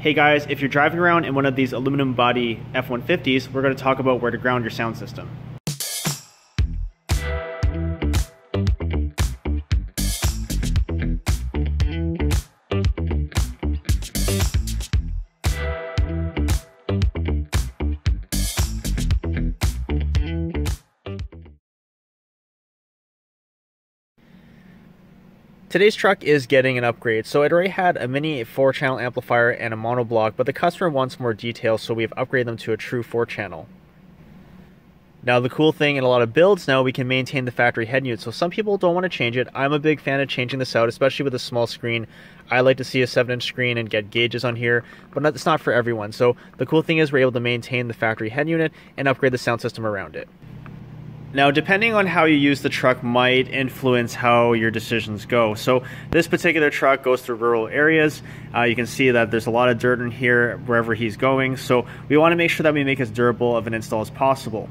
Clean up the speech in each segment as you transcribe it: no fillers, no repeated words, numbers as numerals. Hey guys, if you're driving around in one of these aluminum body F-150s, we're going to talk about where to ground your sound system. Today's truck is getting an upgrade. So it already had a mini 4-channel amplifier and a monoblock, but the customer wants more details, so we've upgraded them to a true 4-channel. Now the cool thing in a lot of builds now, we can maintain the factory head unit, so some people don't want to change it. I'm a big fan of changing this out, especially with a small screen. I like to see a 7-inch screen and get gauges on here, but it's not for everyone. So the cool thing is we're able to maintain the factory head unit and upgrade the sound system around it. Now, depending on how you use the truck might influence how your decisions go. So this particular truck goes through rural areas. You can see that there's a lot of dirt in here wherever he's going. So we want to make sure that we make as durable of an install as possible.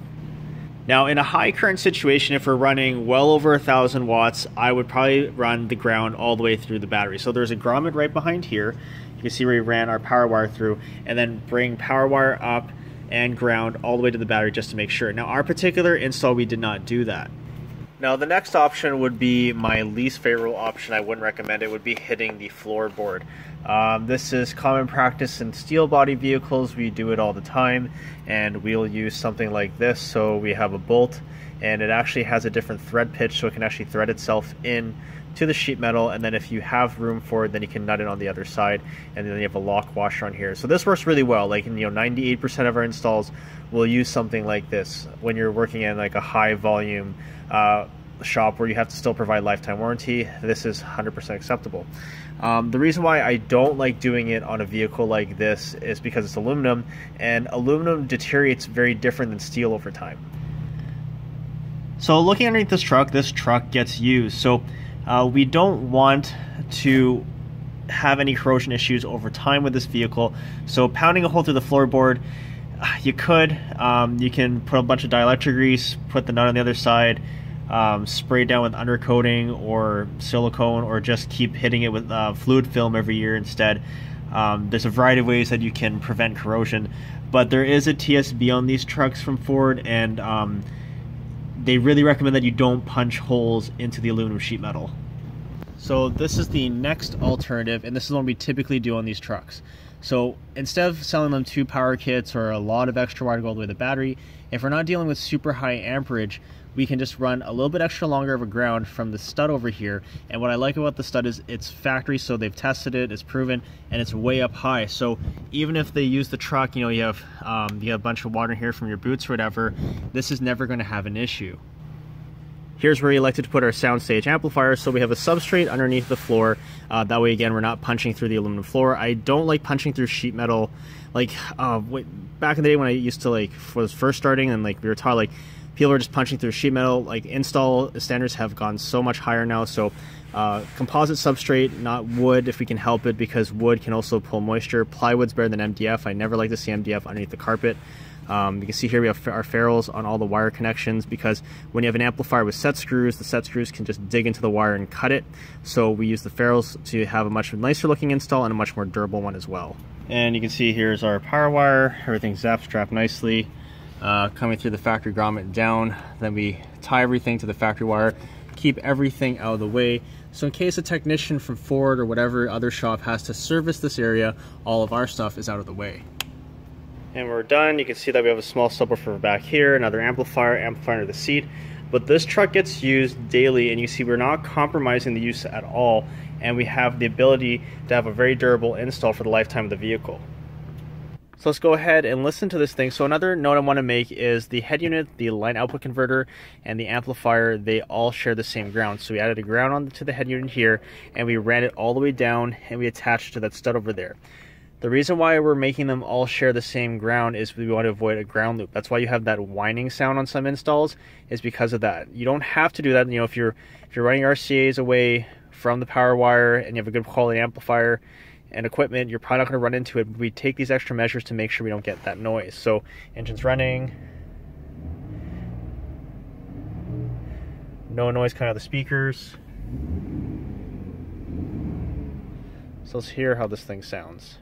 Now, in a high current situation, if we're running well over 1,000 watts, I would probably run the ground all the way through the battery. So there's a grommet right behind here. You can see where we ran our power wire through, and then bring power wire up and ground all the way to the battery just to make sure. Now, our particular install, we did not do that. Now, the next option would be my least favorable option. I wouldn't recommend it. Would be hitting the floorboard. This is common practice in steel body vehicles. We do it all the time, and we'll use something like this. So we have a bolt, and it actually has a different thread pitch, so it can actually thread itself in to the sheet metal, and then if you have room for it, then you can nut it on the other side, and then you have a lock washer on here. So this works really well. Like, you know, 98% of our installs will use something like this when you're working in like a high volume shop where you have to still provide lifetime warranty. This is 100% acceptable. The reason why I don't like doing it on a vehicle like this is because it's aluminum, and aluminum deteriorates very different than steel over time. So looking underneath this truck gets used. So we don't want to have any corrosion issues over time with this vehicle. So pounding a hole through the floorboard, you could. You can put a bunch of dielectric grease, put the nut on the other side, spray down with undercoating or silicone, or just keep hitting it with fluid film every year instead. There's a variety of ways that you can prevent corrosion, but there is a TSB on these trucks from Ford, and they really recommend that you don't punch holes into the aluminum sheet metal. So this is the next alternative, and this is what we typically do on these trucks. So instead of selling them 2 power kits or a lot of extra wire to go all the way to the battery, if we're not dealing with super high amperage, we can just run a little bit extra longer of a ground from the stud over here. And what I like about the stud is it's factory, so they've tested it, it's proven, and it's way up high. So even if they use the truck, you know, you have a bunch of water in here from your boots or whatever, this is never going to have an issue. Here's where we elected to put our soundstage amplifier, so we have a substrate underneath the floor. That way, again, we're not punching through the aluminum floor. I don't like punching through sheet metal. Like, back in the day when I used to, like, was first starting, and like we were taught, like, people are just punching through sheet metal. Like, install standards have gone so much higher now. So composite substrate, not wood if we can help it, because wood can also pull moisture. Plywood's better than MDF. I never like to see MDF underneath the carpet. You can see here we have our ferrules on all the wire connections, because when you have an amplifier with set screws, the set screws can just dig into the wire and cut it. So we use the ferrules to have a much nicer looking install and a much more durable one as well. And you can see here's our power wire. Everything's zap-strapped nicely, coming through the factory grommet down. Then we tie everything to the factory wire, keep everything out of the way. So in case a technician from Ford or whatever other shop has to service this area, all of our stuff is out of the way. And we're done. You can see that we have a small subwoofer back here, another amplifier under the seat. But this truck gets used daily, and you see we're not compromising the use at all, and we have the ability to have a very durable install for the lifetime of the vehicle. So let's go ahead and listen to this thing. So another note I want to make is the head unit, the line output converter, and the amplifier, they all share the same ground. So we added a ground onto the head unit here, and we ran it all the way down, and we attached it to that stud over there. The reason why we're making them all share the same ground is we want to avoid a ground loop. That's why you have that whining sound on some installs, is because of that. You don't have to do that. You know, if you're running RCAs away from the power wire and you have a good quality amplifier and equipment, you're probably not going to run into it. We take these extra measures to make sure we don't get that noise. So engine's running, no noise coming out of the speakers. So let's hear how this thing sounds.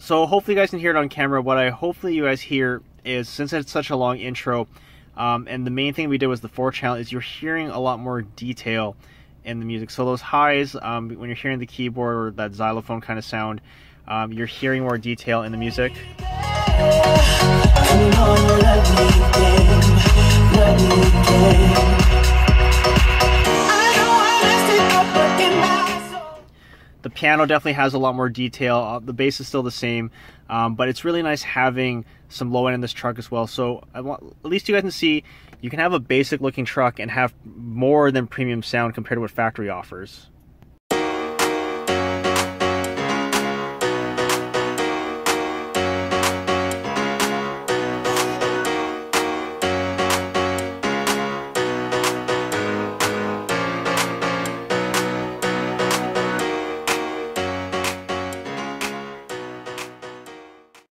So hopefully you guys can hear it on camera. What I hopefully you guys hear is, since it's such a long intro, and the main thing we did was the 4-channel, is you're hearing a lot more detail in the music. So those highs, when you're hearing the keyboard or that xylophone kind of sound, you're hearing more detail in the music. The piano definitely has a lot more detail. The bass is still the same, but it's really nice having some low end in this truck as well. So at least you guys can see you can have a basic looking truck and have more than premium sound compared to what factory offers.